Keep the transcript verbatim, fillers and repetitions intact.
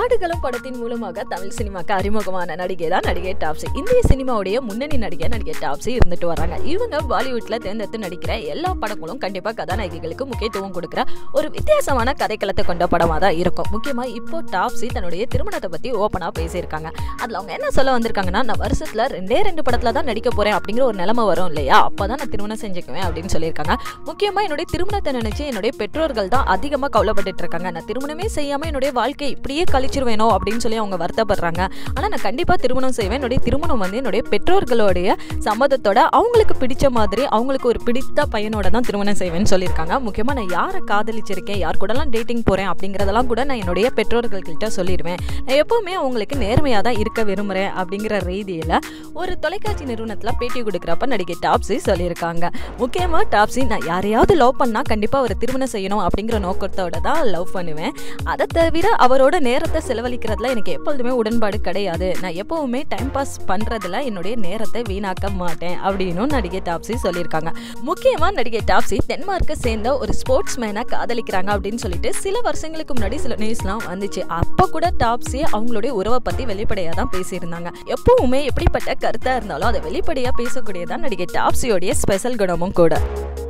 ஆடுகளம் படத்தின் மூலமாக தமிழ் சினிமாக்கு அறிமுகமான நடிகை தான் நடிகை டாப்ஸி. இந்திய சினிமாவுடைய முன்னணி நடிகை நடிகை டாப்ஸி இருந்துட்டு வராங்க. இவங்க பாலிவுட்ல தேர்ந்தெடுத்து நடிக்கிற எல்லா படங்களும் கண்டிப்பா கதாநாயகிகளுக்கு முக்கியத்துவம் கொடுக்கிற ஒரு வித்தியாசமான கதைக்களத்தை கொண்ட படமா தான் இருக்கும். முக்கியமா இப்போ டாப்ஸி தன்னுடைய திருமணத்தை பத்தி ஓப்பனா பேசியிருக்காங்க. அதுல அவங்க என்ன சொல்ல வந்திருக்காங்கன்னா, நான் வருஷத்துல ரெண்டே ரெண்டு படத்துல தான் நடிக்க போறேன் அப்படிங்கிற ஒரு நிலைமை வரும் இல்லையா, அப்பதான் நான் திருமணம் செஞ்சுக்குவேன் அப்படின்னு சொல்லியிருக்காங்க. முக்கியமா என்னுடைய திருமணத்தை நினைச்சு என்னுடைய பெற்றோர்கள் தான் அதிகமா கவலைப்பட்டு இருக்காங்க. நான் திருமணமே செய்யாம என்னுடைய வாழ்க்கை இப்படியே கழிச்சிருவேனோ அப்படின்னு சொல்லி அவங்க வருத்தப்படுறாங்க. ஆனால் நான் கண்டிப்பாக திருமணம் செய்வேன். என்னுடைய திருமணம் வந்து என்னுடைய பெற்றோர்களுடைய சம்மதத்தோட அவங்களுக்கு பிடிச்ச மாதிரி அவங்களுக்கு ஒரு பிடித்த பையனோட தான் திருமணம் செய்வேன்னு சொல்லியிருக்காங்க. முக்கியமாக நான் யாரை காதலிச்சிருக்கேன், யார் கூடலாம் டேட்டிங் போகிறேன் அப்படிங்கிறதெல்லாம் கூட நான் என்னுடைய பெற்றோர்கள்கிட்ட சொல்லிடுவேன். நான் எப்போவுமே அவங்களுக்கு நேர்மையாக தான் இருக்க விரும்புகிறேன் அப்படிங்கிற ரீதியில் ஒரு தொலைக்காட்சி நிறுவனத்தில் பேட்டி கொடுக்குறப்ப நடிகை டாப்ஸி சொல்லியிருக்காங்க. முக்கியமாக டாப்ஸி நான் யாரையாவது லவ் பண்ணால் கண்டிப்பாக ஒரு திருமணம் செய்யணும் அப்படிங்கிற நோக்கத்தோட தான் லவ் பண்ணுவேன். அதை தவிர அவரோட நேரத்தை செலவழிக்கிறதுல எனக்கு எப்பொழுதுமே உடன்பாடு கிடையாது. நான் எப்பவுமே டைம் பாஸ் பண்றதுல என்னுடைய நேரத்தை வீணாக்க மாட்டேன் அப்படின்னு நடிகை டாப்ஸி சொல்லியிருக்காங்க. முக்கியமா நடிகை டாப்ஸி டென்மார்க்கை சேர்ந்த ஒரு ஸ்போர்ட்ஸ் மேனை காதலிக்கிறாங்க அப்படின்னு சொல்லிட்டு சில வருஷங்களுக்கு முன்னாடி சில நியூஸ்லாம் வந்துச்சு. அப்போ கூட டாப்ஸி அவங்களுடைய உறவை பத்தி வெளிப்படையா தான் பேசியிருந்தாங்க. எப்பவுமே எப்படிப்பட்ட கருத்தா இருந்தாலும் அதை வெளிப்படையா பேசக்கூடியதான் நடிகை டாப்ஸியோடைய ஸ்பெஷல் குணமும் கூட.